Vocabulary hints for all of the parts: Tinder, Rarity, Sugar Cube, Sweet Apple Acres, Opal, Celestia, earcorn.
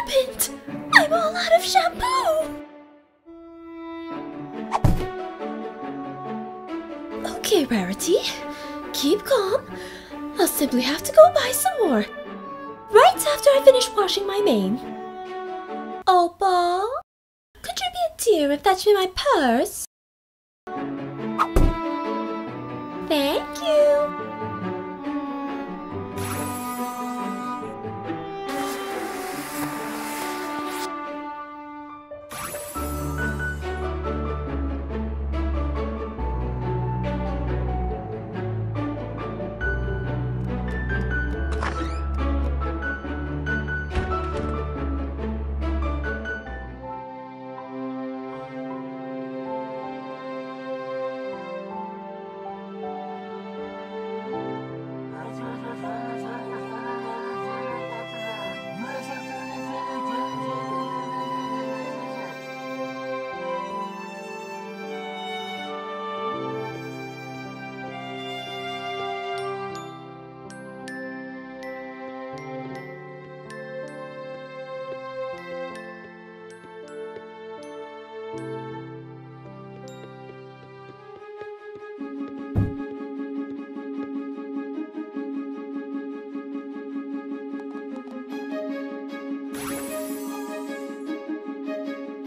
happened? I'm all out of shampoo! Okay, Rarity. Keep calm. I'll simply have to go buy some more. Right after I finish washing my mane. Opal? Could you be a dear and fetch me my purse? Thank you.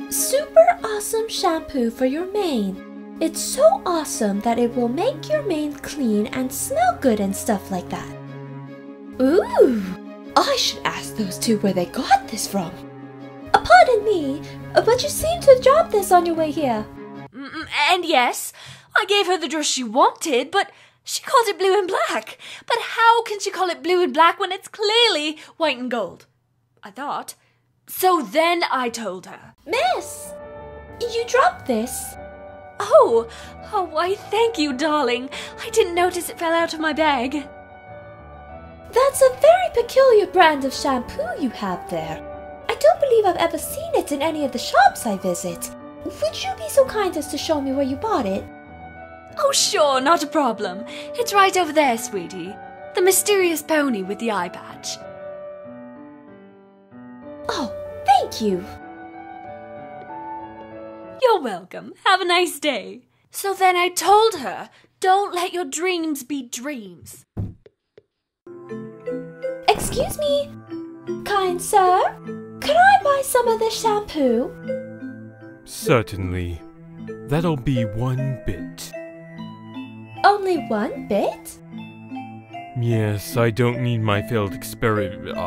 Super awesome shampoo for your mane. It's so awesome that it will make your mane clean and smell good and stuff like that. Ooh, I should ask those two where they got this from. Pardon me, but you seem to have dropped this on your way here. And yes, I gave her the dress she wanted, but she called it blue and black. But how can she call it blue and black when it's clearly white and gold? I thought. So then I told her. Miss! You dropped this. Oh, why thank you, darling. I didn't notice it fell out of my bag. That's a very peculiar brand of shampoo you have there. I don't believe I've ever seen it in any of the shops I visit. Would you be so kind as to show me where you bought it? Oh, sure, not a problem. It's right over there, sweetie. The mysterious pony with the eye patch. Oh, thank you. You're welcome. Have a nice day. So then I told her, don't let your dreams be dreams. Excuse me, kind sir, can I buy some of this shampoo? Certainly. That'll be one bit. Only one bit? Yes, I don't need my failed experiment.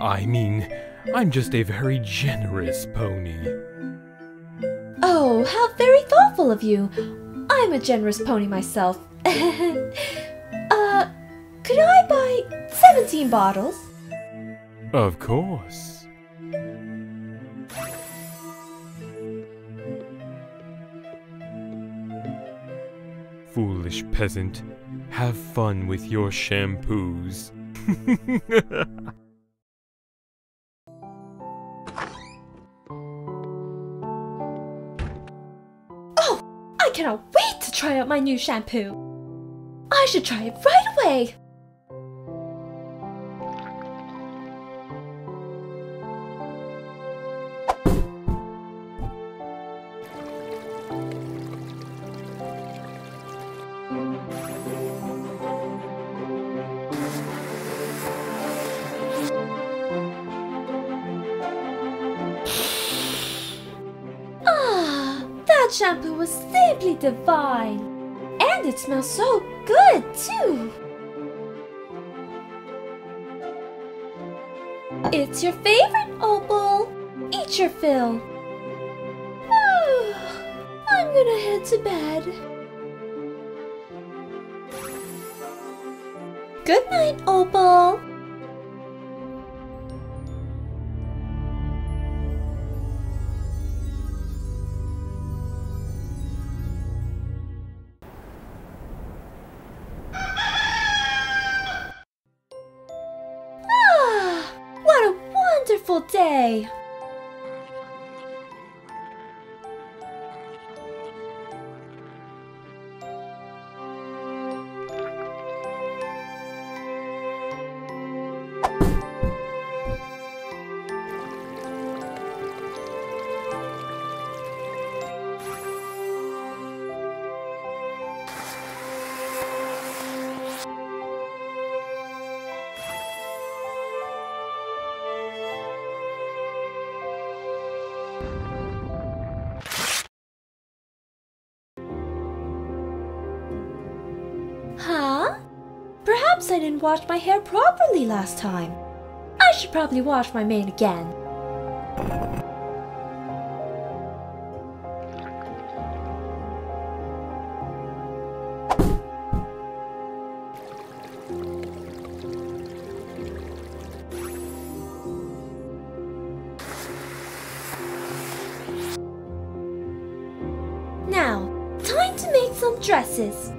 I mean, I'm just a very generous pony. Oh, how very thoughtful of you. I'm a generous pony myself. Could I buy 17 bottles? Of course. Foolish peasant, have fun with your shampoos. I cannot wait to try out my new shampoo! I should try it right away! Shampoo was simply divine, and it smells so good too. It's your favorite, Opal. Eat your fill. I'm gonna head to bed. Good night, Opal. Day. I didn't wash my hair properly last time. I should probably wash my mane again. Now, time to make some dresses.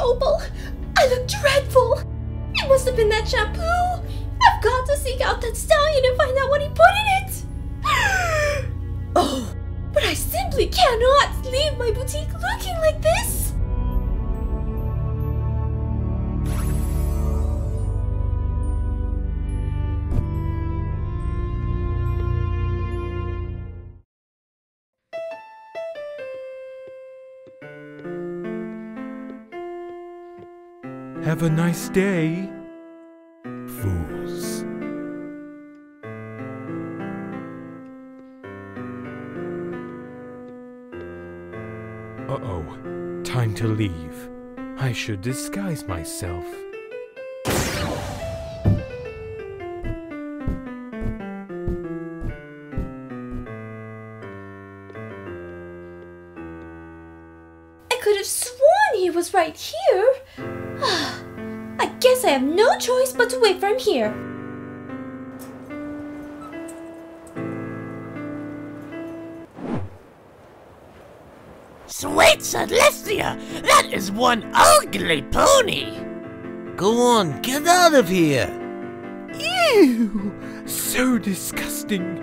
Opal, I look dreadful. It must have been that shampoo. I've got to seek out that stallion and find out what he put in it. Oh, but I simply cannot leave my boutique looking like this. Have a nice day, fools. Uh-oh, time to leave. I should disguise myself. I could have sworn he was right here. Guess I have no choice but to wait for him here. Sweet Celestia, that is one ugly pony! Go on, get out of here! Ew! So disgusting!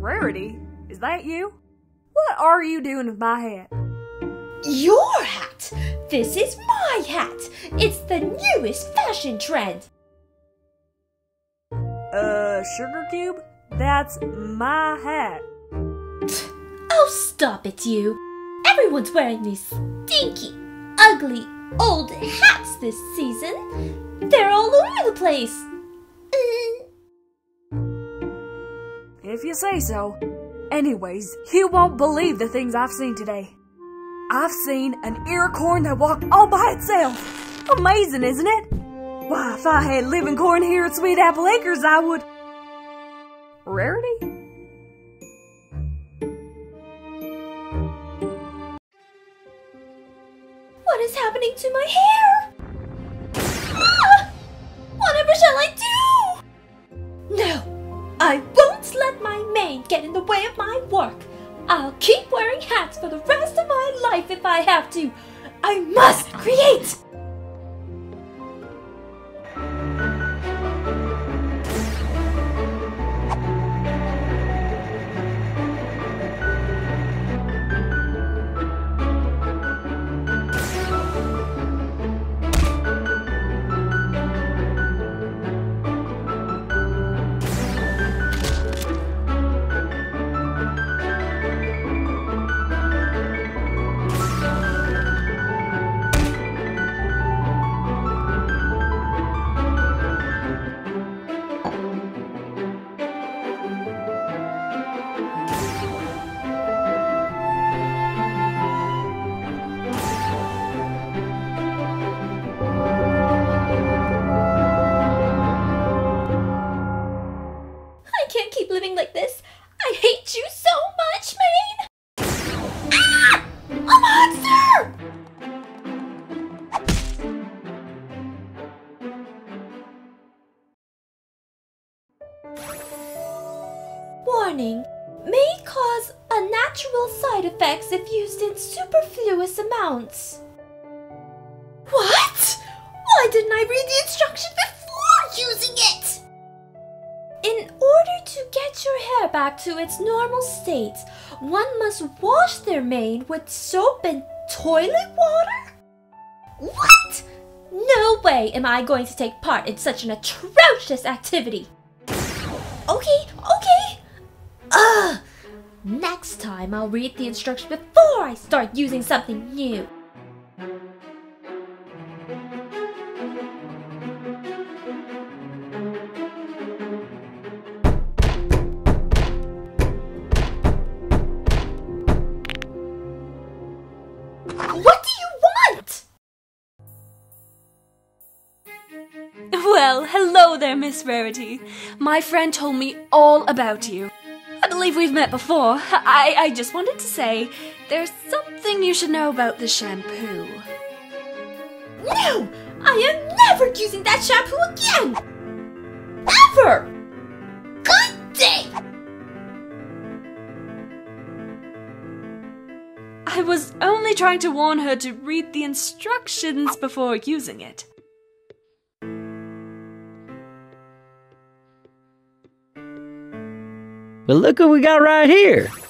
Rarity, is that you? What are you doing with my hat? Your hat! This is my hat! It's the newest fashion trend! Sugar Cube? That's my hat. Oh, stop it, you! Everyone's wearing these stinky, ugly, old hats this season. They're all over the place. If you say so. Anyways, you won't believe the things I've seen today. I've seen an earcorn that walked all by itself. Amazing, isn't it? Why, if I had living corn here at Sweet Apple Acres, I would... Rarity? What is happening to my hair? Ah! Whatever shall I do? No, I won't let my mane get in the way of my work. I'll keep wearing hats for the rest of my life if I have to. I must create! can't keep living like this. I hate you so much, Maine! Ah! A monster! Warning, may cause unnatural side effects if used in superfluous amounts. What? Why didn't I read the instruction before using it? In order to get your hair back to its normal state, one must wash their mane with soap and toilet water? What? No way am I going to take part in such an atrocious activity. Okay. Next time I'll read the instructions before I start using something new. What do you want? Well, hello there, Miss Rarity. My friend told me all about you. I believe we've met before. I just wanted to say, there's something you should know about the shampoo. No! I am never using that shampoo again! Ever! Good day! I was only trying to warn her to read the instructions before using it. But look what we got right here!